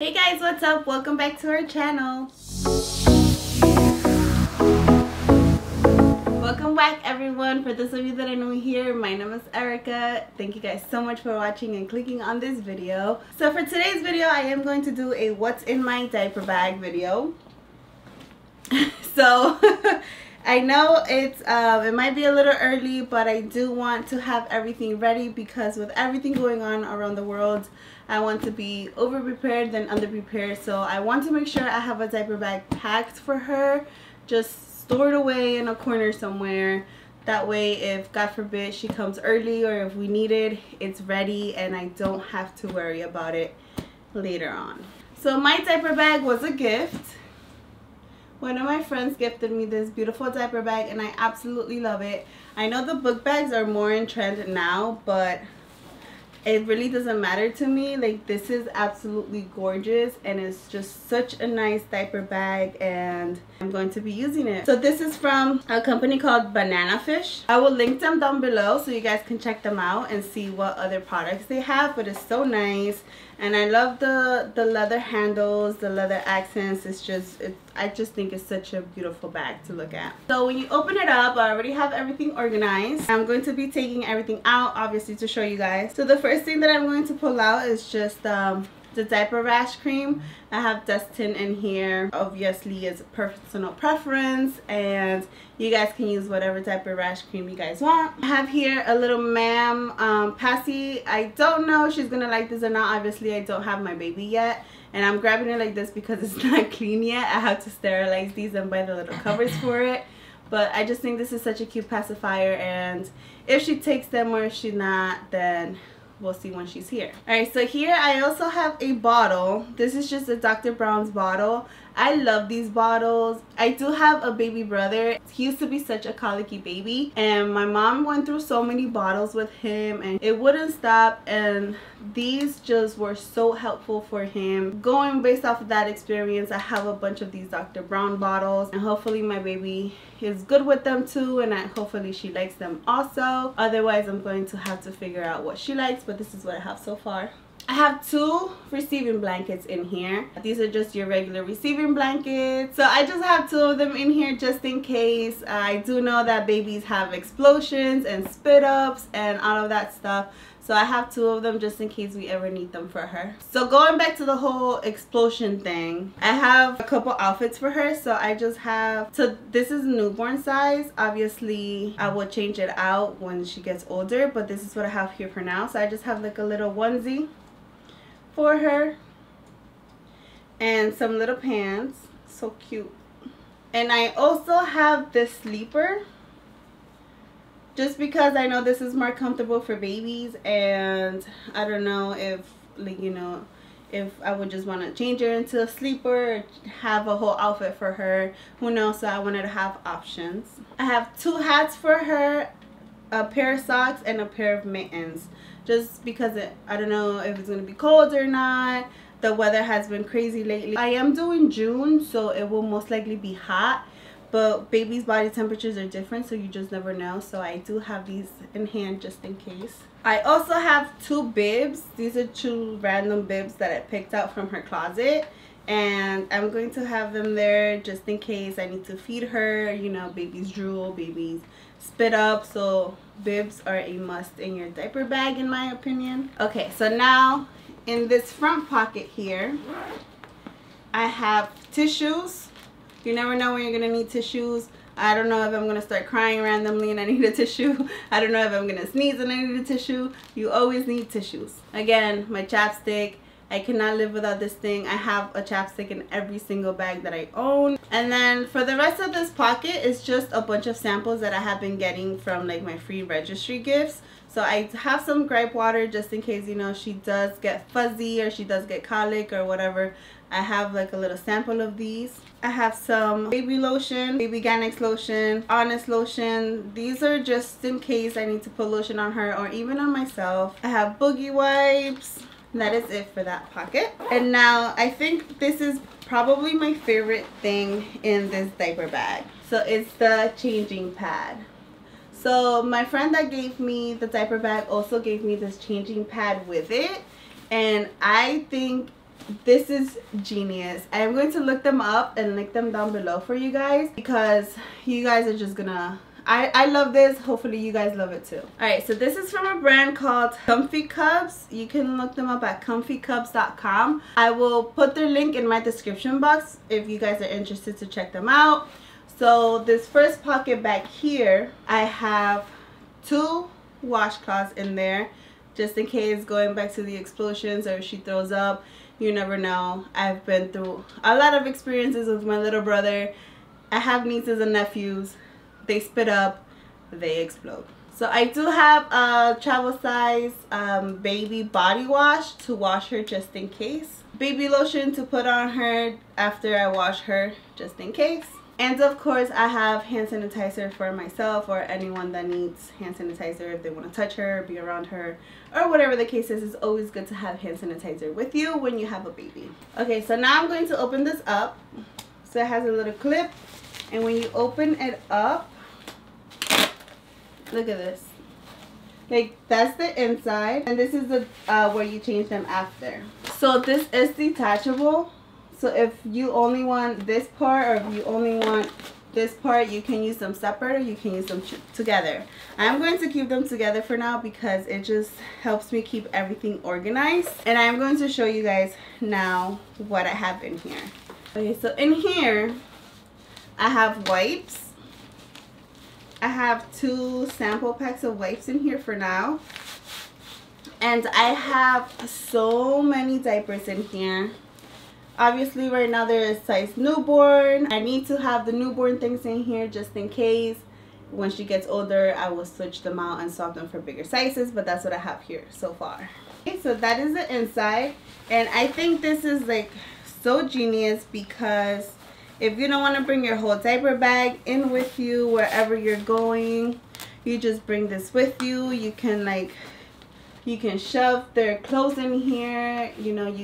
Hey guys, what's up? Welcome back to our channel. Welcome back everyone. For those of you that are new here, my name is Erica. Thank you guys so much for watching and clicking on this video. So for today's video, I am going to do a what's in my diaper bag video. So I know it's it might be a little early, but I do want to have everything ready because with everything going on around the world, I want to be over prepared than under prepared. So I want to make sure I have a diaper bag packed for her, just stored away in a corner somewhere. That way, if God forbid she comes early or if we need it, it's ready and I don't have to worry about it later on. So my diaper bag was a gift. One of my friends gifted me this beautiful diaper bag and I absolutely love it. I know the book bags are more in trend now, but it really doesn't matter to me. Like, this is absolutely gorgeous and it's just such a nice diaper bag and I'm going to be using it. So this is from a company called Banana Fish. I will link them down below so you guys can check them out and see what other products they have, but it's so nice. And I love the leather handles, the leather accents. I just think it's such a beautiful bag to look at. So when you open it up, I already have everything organized. I'm going to be taking everything out, obviously, to show you guys. So the first thing that I'm going to pull out is just the diaper rash cream. I have Desitin in here. Obviously, it's a personal preference and you guys can use whatever diaper rash cream you guys want. I have here a little ma'am passy. I don't know if she's gonna like this or not. Obviously, I don't have my baby yet and I'm grabbing it like this because it's not clean yet. I have to sterilize these and buy the little covers for it. But I just think this is such a cute pacifier, and if she takes them or if she's not, then we'll see when she's here. Alright, so here I also have a bottle. This is just a Dr. Brown's bottle. I love these bottles. I do have a baby brother. He used to be such a colicky baby and my mom went through so many bottles with him and it wouldn't stop, and these just were so helpful for him. Going based off of that experience, I have a bunch of these Dr. Brown bottles and hopefully my baby is good with them too, and hopefully she likes them also. Otherwise, I'm going to have to figure out what she likes, but this is what I have so far. I have two receiving blankets in here. These are just your regular receiving blankets. So I just have two of them in here just in case. I do know that babies have explosions and spit ups and all of that stuff. So I have two of them just in case we ever need them for her. So going back to the whole explosion thing, I have a couple outfits for her. So I just have, so this is newborn size. Obviously, I will change it out when she gets older, but this is what I have here for now. So I just have like a little onesie for her and some little pants, so cute. And I also have this sleeper just because I know this is more comfortable for babies, and I don't know if, like, you know, if I would just want to change her into a sleeper or have a whole outfit for her, who knows. So I wanted to have options. I have two hats for her, a pair of socks and a pair of mittens. Just because I don't know if it's going to be cold or not. The weather has been crazy lately. I am doing June, so it will most likely be hot. But babies' body temperatures are different, so you just never know. So I do have these in hand just in case. I also have two bibs. These are two random bibs that I picked out from her closet. And I'm going to have them there just in case I need to feed her. You know, babies drool, babies spit up, so bibs are a must in your diaper bag, in my opinion. Okay, so now in this front pocket here, I have tissues. You never know when you're gonna need tissues. I don't know if I'm gonna start crying randomly and I need a tissue. I don't know if I'm gonna sneeze and I need a tissue. You always need tissues. Again, my chapstick. I cannot live without this thing. I have a chapstick in every single bag that I own. And then for the rest of this pocket, it's just a bunch of samples that I have been getting from like my free registry gifts. So I have some gripe water just in case, you know, she does get fuzzy or she does get colic or whatever. I have like a little sample of these. I have some baby lotion, baby Ganics lotion, Honest lotion. These are just in case I need to put lotion on her or even on myself. I have boogie wipes. And that is it for that pocket. And now I think this is probably my favorite thing in this diaper bag. So it's the changing pad. So my friend that gave me the diaper bag also gave me this changing pad with it. And I think This is genius. I am going to look them up and link them down below for you guys, because you guys are just gonna... I love this. Hopefully you guys love it too. Alright, so this is from a brand called Comfy Cubs. You can look them up at comfycubs.com. I will put their link in my description box if you guys are interested to check them out. So this first pocket back here, I have two washcloths in there, just in case, going back to the explosions, or if she throws up, you never know. I've been through a lot of experiences with my little brother. I have nieces and nephews. They spit up, they explode. So I do have a travel size baby body wash to wash her just in case. Baby lotion to put on her after I wash her just in case. And of course I have hand sanitizer for myself or anyone that needs hand sanitizer if they want to touch her, be around her, or whatever the case is. It's always good to have hand sanitizer with you when you have a baby. Okay, so now I'm going to open this up. So it has a little clip, and when you open it up, look at this. Like, that's the inside, and this is the where you change them after. So this is detachable. So if you only want this part, or if you only want this part, you can use them separate or you can use them together. I'm going to keep them together for now because it just helps me keep everything organized. And I'm going to show you guys now what I have in here. Okay, so in here, I have wipes. I have two sample packs of wipes in here for now. And I have so many diapers in here. Obviously right now there is size newborn. I need to have the newborn things in here just in case. When she gets older, I will switch them out and swap them for bigger sizes, but that's what I have here so far. Okay, so that is the inside. And I think this is like so genius, because if you don't want to bring your whole diaper bag in with you wherever you're going, you just bring this with you. You can like, you can shove their clothes in here, you know,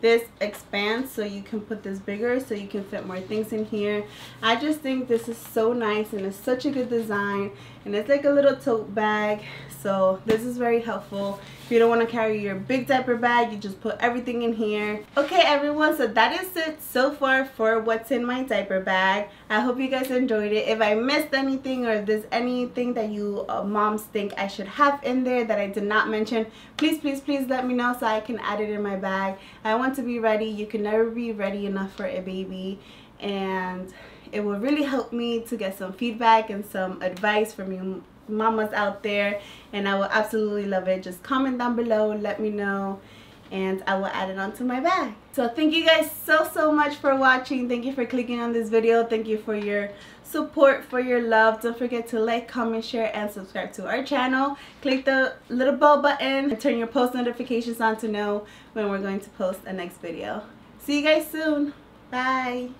this expands, so you can put this bigger so you can fit more things in here. I just think this is so nice, and it's such a good design, and it's like a little tote bag, so this is very helpful. If you don't want to carry your big diaper bag, you just put everything in here. Okay everyone, so that is it so far for what's in my diaper bag. I hope you guys enjoyed it. If I missed anything, or if there's anything that you moms think I should have in there that I did not mention, please let me know so I can add it in my bag. I want to be ready. You can never be ready enough for a baby, and it will really help me to get some feedback and some advice from you mamas out there, and I will absolutely love it. Just comment down below, let me know, and I will add it onto my bag. So thank you guys so much for watching. Thank you for clicking on this video. Thank you for your support, for your love. Don't forget to like, comment, share, and subscribe to our channel. Click the little bell button and turn your post notifications on to know when we're going to post the next video. See you guys soon. Bye.